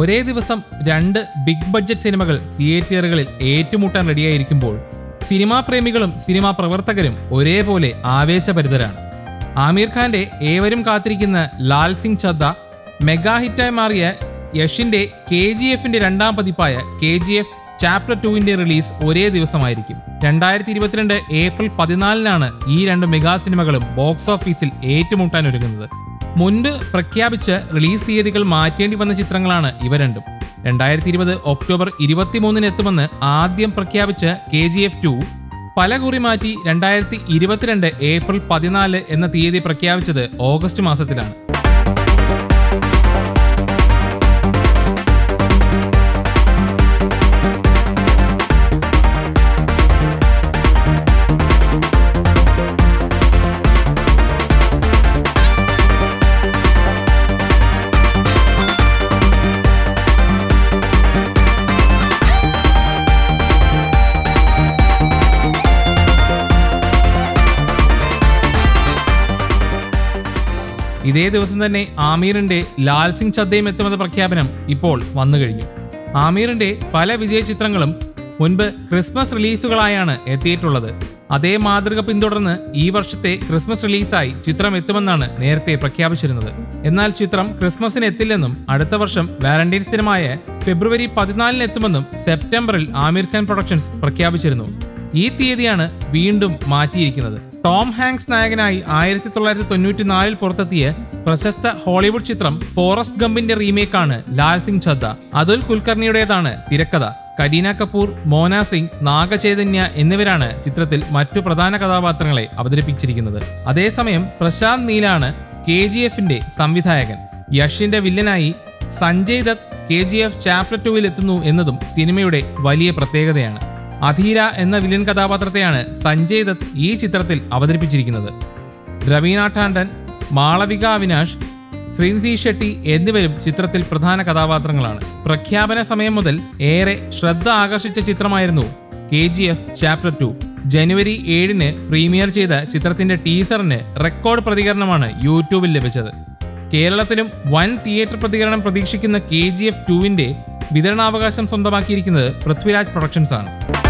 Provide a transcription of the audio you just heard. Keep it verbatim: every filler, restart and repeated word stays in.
ഒരേ ദിവസം രണ്ട് ബിഗ് ബഡ്ജറ്റ് സിനിമകൾ തിയേറ്ററുകളിൽ ഏറ്റുമുട്ടാൻ റെഡിയായിരിക്കുമ്പോൾ സിനിമാ പ്രേമികളും സിനിമാ പ്രവർത്തകരും ഒരേപോലെ ആവേശഭരിതരാണ്. ആമീർ ഖാന്റെ ഏവരും കാത്തിരിക്കുന്ന ലാൽ സിംഗ് ചദ്ദ, മെഗാ ഹിറ്റായി മാറിയ യഷിൻ്റെ കെ ജി എഫിൻ്റെ രണ്ടാം പതിപ്പായ കെ ജി എഫ് ചാപ്റ്റർ ടൂവിൻ്റെ റിലീസ് ഒരേ ദിവസമായിരിക്കും. രണ്ടായിരത്തി ഇരുപത്തിരണ്ട് ഏപ്രിൽ പതിനാലിനാണ് ഈ രണ്ട് മെഗാ സിനിമകളും ബോക്സ് ഓഫീസിൽ ഏറ്റുമുട്ടാൻ ഒരുങ്ങുന്നത്. മുൻപ് പ്രഖ്യാപിച്ച് റിലീസ് തീയതികൾ മാറ്റേണ്ടി വന്ന ചിത്രങ്ങളാണ് ഇവ രണ്ടും. രണ്ടായിരത്തി ഇരുപത് ഒക്ടോബർ ഇരുപത്തി മൂന്നിന് എത്തുമെന്ന് ആദ്യം പ്രഖ്യാപിച്ച കെ ജി എഫ് ടു പലകുറി മാറ്റി രണ്ടായിരത്തി ഇരുപത്തിരണ്ട് ഏപ്രിൽ പതിനാല് എന്ന തീയതി പ്രഖ്യാപിച്ചത് ഓഗസ്റ്റ് മാസത്തിലാണ്. ഇതേ ദിവസം തന്നെ ആമീറിന്റെ ലാൽ സിംഗ് ചദ്ദയും എത്തുമെന്ന പ്രഖ്യാപനം ഇപ്പോൾ വന്നു കഴിഞ്ഞു. ആമീറിന്റെ പല വിജയ ചിത്രങ്ങളും മുൻപ് ക്രിസ്മസ് റിലീസുകളായാണ് എത്തിയിട്ടുള്ളത്. അതേ മാതൃക പിന്തുടർന്ന് ഈ വർഷത്തെ ക്രിസ്മസ് റിലീസായി ചിത്രം എത്തുമെന്നാണ് നേരത്തെ പ്രഖ്യാപിച്ചിരുന്നത്. എന്നാൽ ചിത്രം ക്രിസ്മസിന് എത്തില്ലെന്നും അടുത്ത വർഷം വാലന്റൈൻസ് ദിനമായ ഫെബ്രുവരി പതിനാലിന് എത്തുമെന്നും സെപ്റ്റംബറിൽ ആമീർ ഖാൻ പ്രൊഡക്ഷൻസ് പ്രഖ്യാപിച്ചിരുന്നു. ഈ തീയതിയാണ് വീണ്ടും മാറ്റിയിരിക്കുന്നത്. ടോം ഹാങ്സ് നായകനായി ആയിരത്തി തൊള്ളായിരത്തി തൊണ്ണൂറ്റി നാലിൽ പുറത്തെത്തിയ പ്രശസ്ത ഹോളിവുഡ് ചിത്രം ഫോറസ്റ്റ് ഗംപിന്റെ റീമേക്കാണ് ലാൽ സിംഗ് ചദ്ദ. അതുൽ കുൽക്കർണിയുടേതാണ് തിരക്കഥ. കരീന കപൂർ, മോന സിംഗ്, നാഗ ചൈതന്യ എന്നിവരാണ് ചിത്രത്തിൽ മറ്റു പ്രധാന കഥാപാത്രങ്ങളെ അവതരിപ്പിച്ചിരിക്കുന്നത്. അതേസമയം പ്രശാന്ത് നീലാണ് കെ ജി എഫിന്റെ സംവിധായകൻ. യഷിന്റെ വില്ലനായി Sanjay Dutt K G F chapter ടൂവിൽ എത്തുന്നു എന്നതും സിനിമയുടെ വലിയ പ്രത്യേകതയാണ്. അധീര എന്ന വില്ലൻ കഥാപാത്രത്തെയാണ് സഞ്ജയ് ദത്ത് ഈ ചിത്രത്തിൽ അവതരിപ്പിച്ചിരിക്കുന്നത്. രവീന ടാണ്ടൻ, മാളവിക അവിനാഷ്, ശ്രീനിധി ഷെട്ടി എന്നിവരും ചിത്രത്തിൽ പ്രധാന കഥാപാത്രങ്ങളാണ്. പ്രഖ്യാപന സമയം മുതൽ ഏറെ ശ്രദ്ധ ആകർഷിച്ച ചിത്രമായിരുന്നു K G F chapter two. ജനുവരി ഏഴിന് പ്രീമിയർ ചെയ്ത ചിത്രത്തിന്റെ ടീസറിന് റെക്കോർഡ് പ്രതികരണമാണ് യൂട്യൂബിൽ ലഭിച്ചത്. കേരളത്തിലും വൻ തിയേറ്റർ പ്രതികരണം പ്രതീക്ഷിക്കുന്ന കെ ജി എഫ് ടുവിന്റെ വിതരണാവകാശം സ്വന്തമാക്കിയിരിക്കുന്നത് പൃഥ്വിരാജ് പ്രൊഡക്ഷൻസ് ആണ്.